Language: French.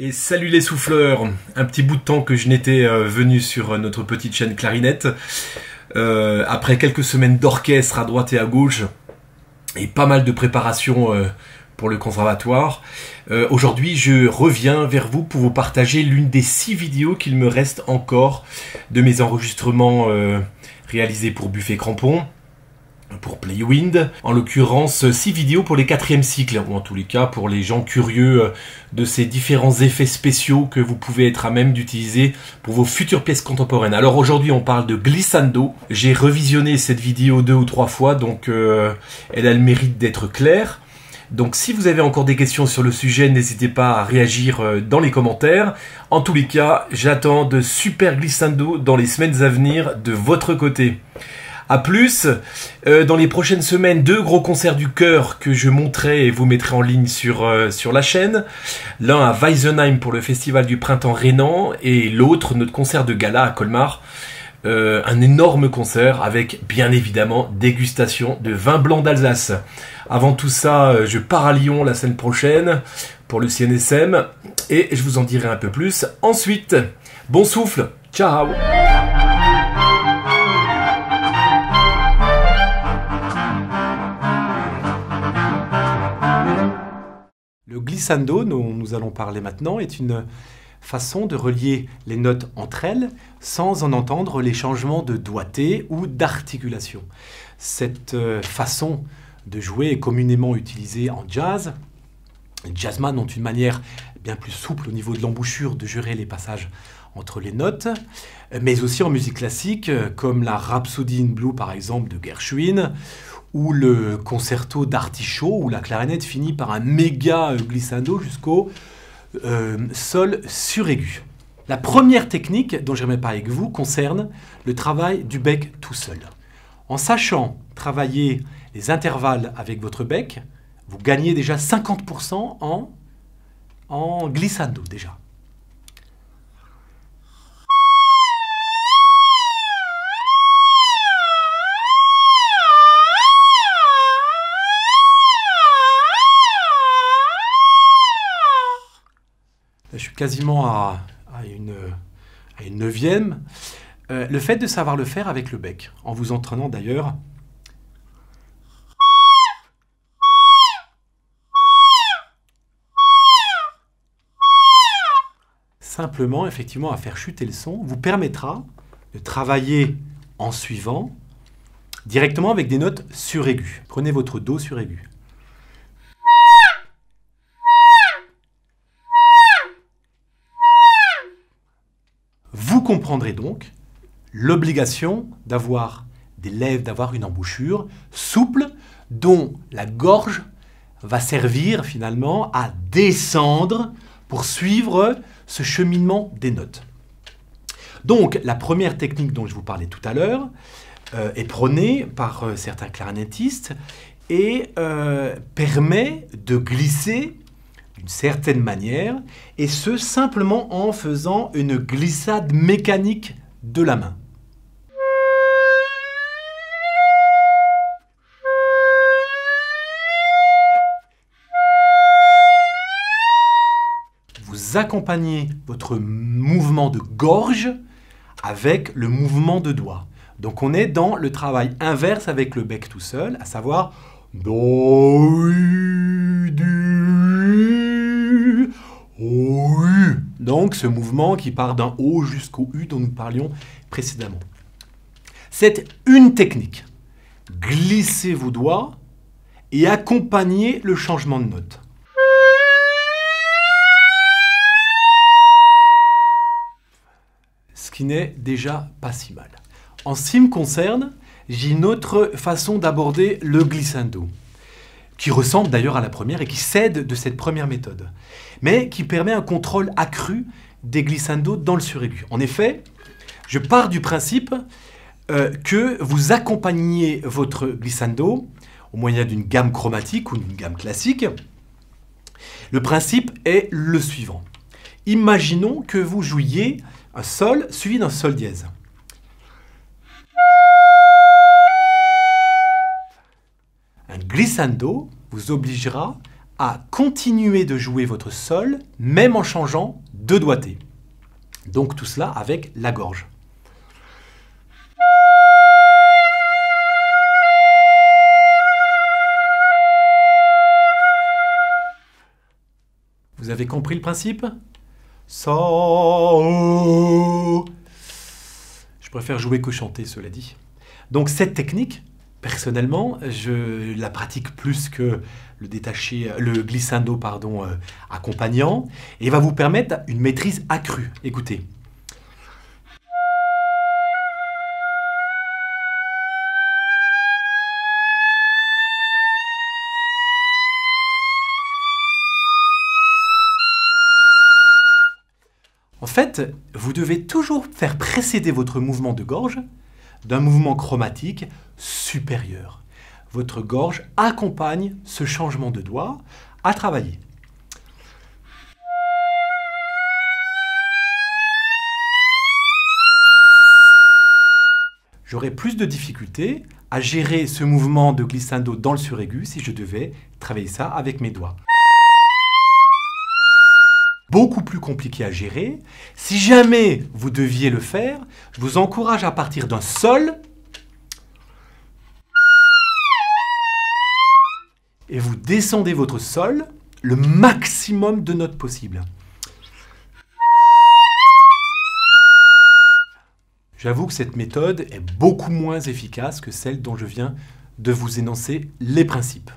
Et salut les souffleurs, un petit bout de temps que je n'étais venu sur notre petite chaîne clarinette, après quelques semaines d'orchestre à droite et à gauche, et pas mal de préparation pour le conservatoire. Aujourd'hui je reviens vers vous pour vous partager l'une des 6 vidéos qu'il me reste encore de mes enregistrements réalisés pour Buffet Crampon, pour Playwind, en l'occurrence 6 vidéos pour les 4e cycles, ou en tous les cas pour les gens curieux de ces différents effets spéciaux que vous pouvez être à même d'utiliser pour vos futures pièces contemporaines. Alors aujourd'hui on parle de Glissando. J'ai revisionné cette vidéo 2 ou 3 fois, donc elle a le mérite d'être claire. Donc si vous avez encore des questions sur le sujet, n'hésitez pas à réagir dans les commentaires. En tous les cas, j'attends de super glissando dans les semaines à venir de votre côté. A plus, dans les prochaines semaines, 2 gros concerts du chœur que je monterai et vous mettrai en ligne sur la chaîne. L'un à Weisenheim pour le festival du printemps Rénan et l'autre, notre concert de gala à Colmar. Un énorme concert avec, bien évidemment, dégustation de vin blanc d'Alsace. Avant tout ça, je pars à Lyon la semaine prochaine pour le CNSM et je vous en dirai un peu plus ensuite. Bon souffle, ciao! Le glissando dont nous allons parler maintenant est une façon de relier les notes entre elles sans en entendre les changements de doigté ou d'articulation. Cette façon de jouer est communément utilisée en jazz. Les jazzman ont une manière bien plus souple au niveau de l'embouchure de gérer les passages entre les notes, mais aussi en musique classique comme la Rhapsody in Blue par exemple de Gershwin, ou le concerto d'Artichaut où la clarinette finit par un méga glissando jusqu'au sol suraigu. La première technique dont j'aimerais parler avec vous concerne le travail du bec tout seul. En sachant travailler les intervalles avec votre bec, vous gagnez déjà 50% en glissando déjà. Je suis quasiment à une 9e. Le fait de savoir le faire avec le bec, en vous entraînant d'ailleurs. Simplement, effectivement, à faire chuter le son, vous permettra de travailler en suivant directement avec des notes suraiguës. Prenez votre do suraigu. Vous comprendrez donc l'obligation d'avoir des lèvres, d'avoir une embouchure souple dont la gorge va servir finalement à descendre pour suivre ce cheminement des notes. Donc la première technique dont je vous parlais tout à l'heure est prônée par certains clarinettistes et permet de glisser d'une certaine manière, et ce simplement en faisant une glissade mécanique de la main. Vous accompagnez votre mouvement de gorge avec le mouvement de doigt. Donc on est dans le travail inverse avec le bec tout seul, à savoir do, du, o, u. Donc ce mouvement qui part d'un O jusqu'au U dont nous parlions précédemment. C'est une technique. Glissez vos doigts et accompagnez le changement de note. Ce qui n'est déjà pas si mal. En ce qui me concerne, j'ai une autre façon d'aborder le glissando, qui ressemble d'ailleurs à la première et qui cède de cette première méthode, mais qui permet un contrôle accru des glissandos dans le suraigu. En effet, je pars du principe que vous accompagnez votre glissando au moyen d'une gamme chromatique ou d'une gamme classique. Le principe est le suivant. Imaginons que vous jouiez un sol suivi d'un sol dièse. Un glissando vous obligera à continuer de jouer votre sol, même en changeant de doigté. Donc tout cela avec la gorge. Vous avez compris le principe? Je préfère jouer que chanter, cela dit. Donc cette technique, personnellement, je la pratique plus que le glissando pardon, accompagnant, et va vous permettre une maîtrise accrue. Écoutez. En fait, vous devez toujours faire précéder votre mouvement de gorge d'un mouvement chromatique supérieur. Votre gorge accompagne ce changement de doigt à travailler. J'aurais plus de difficultés à gérer ce mouvement de glissando dans le suraigu si je devais travailler ça avec mes doigts. Beaucoup plus compliqué à gérer. Si jamais vous deviez le faire, je vous encourage à partir d'un sol et vous descendez votre sol le maximum de notes possibles. J'avoue que cette méthode est beaucoup moins efficace que celle dont je viens de vous énoncer les principes.